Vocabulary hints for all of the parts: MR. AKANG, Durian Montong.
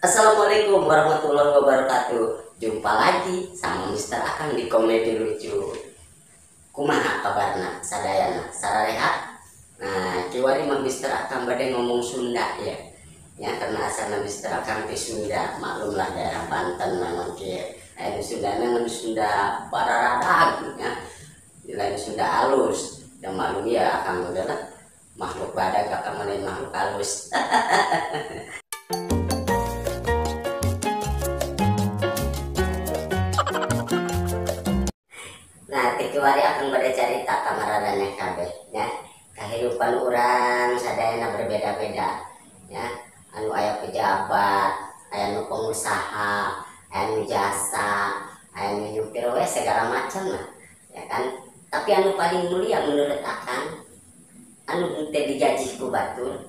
Assalamualaikum warahmatullahi wabarakatuh. Jumpa lagi sama Mr. Akang di komedi lucu. Kumaha kabarna sadayana sararehat. Nah, kiwari mah Mr. Akang bade ngomong Sunda ya. Ya karena asalna Mr. Akang di Sunda, maklumlah daerah Banten namun kieu. Lain Sundana ngan Sunda pararadag ya. Di lain Sunda alus. Dan maklum ya Akang udahlah. Makhluk badak akan melain makhluk halus. Nah, kecuali akan beda cerita kamaradannya kabe, ya. Kehidupan orang sadayana berbeda-beda, ya. Anu aya pejabat, aya nu pengusaha, aya nu jasa, aya nu nyupir we segala macam lah, ya kan. Tapi anu paling mulia menurut Akang anu teh dijaji ku batur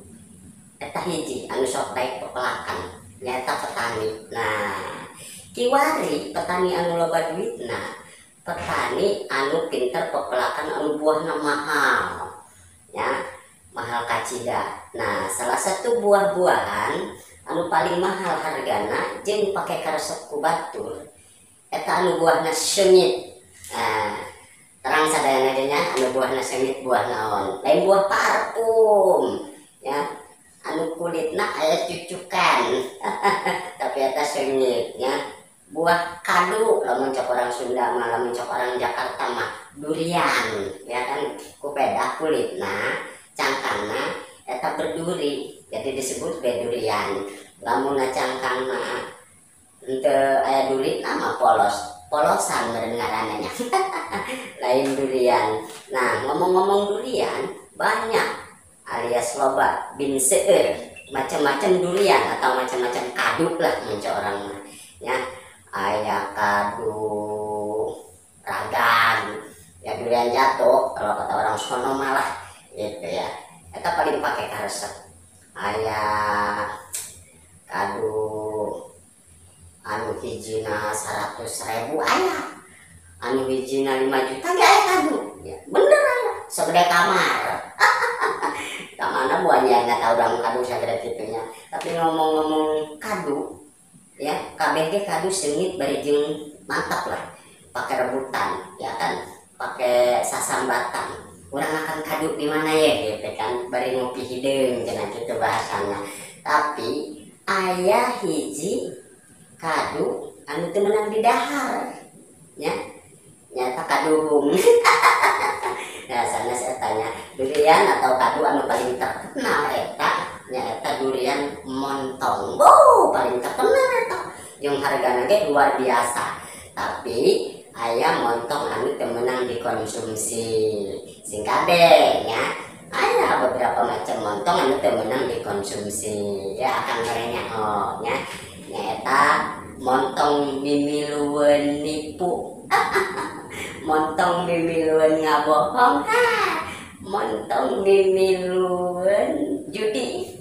eta hiji anu sok baik pepelakan nyata petani. Nah kiwari petani anu loba duitna, petani anu pinter pepelakan anu buahna mahal ya, mahal kacida. Nah salah satu buah-buahan anu paling mahal hargana jeung pake karesep ku batur eta anu buahna sengit. Nah, terang sadayana denya anu buahna sengit buah naon? Lain buah parfum ya, anu kulitna aya cucukan tapi eta sengit ya. Buah kadu lamun cak orang Sunda mah, lamun cak orang Jakarta mah durian ya kan, kupeda kulitna cangkangna eta berduri jadi disebut be durian. Lamun cangkang mah henteu aya dulitna mah polos polosan berengarananya lain durian. Nah ngomong-ngomong durian banyak alias loba bin seur macam-macam durian atau macam-macam kadu lah menca orang ya, aya kadu ragan ya, durian jatuh kalau kata orang sono malah gitu ya, itu paling pakai karesep. Aya kadu anu hijina 100.000 ayah, anu hijina 5 juta gak ayah kadu ya, bener ayah segede kamar kamana buahnya gak tau dalam kadu segede tipenya. Tapi ngomong-ngomong kadu ya, KBG kadu sengit berijeng mantap lah, pakai rebutan ya kan, pakai sasambatan kurang akan kadu dimana ya gitu kan, bari ngopi hidung jangan gitu bahasanya. Tapi ayah hiji kadu anu teu meunang di dahar ya, nyata kadurung nah sanes etanya durian atau kadu anu paling terkenal eta nyaeta durian montong. Wow, paling terkenal eta yang hargana ge luar biasa. Tapi aya montong anu teu meunang dikonsumsi sing kabeh ya, aya beberapa macam montong anu teu meunang dikonsumsi ya akan merenya oh nya nyata montong mimiluan nipu montong mimiluan ngabohong montong mimiluan judi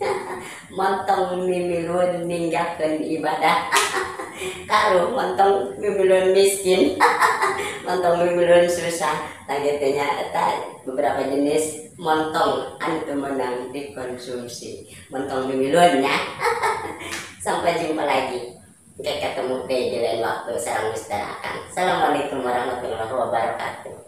montong mimiluan ninggalkan ibadah karu montong mimiluan miskin montong mimiluan susah targetnya eta beberapa jenis montong anu menang dikonsumsi montong mimiluannya. Sampai jumpa lagi. Kita ketemu di lain waktu. Sarang Mr. Akang. Assalamualaikum warahmatullahi wabarakatuh.